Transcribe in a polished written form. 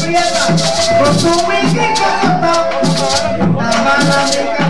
Con su wiki, con su top, la mala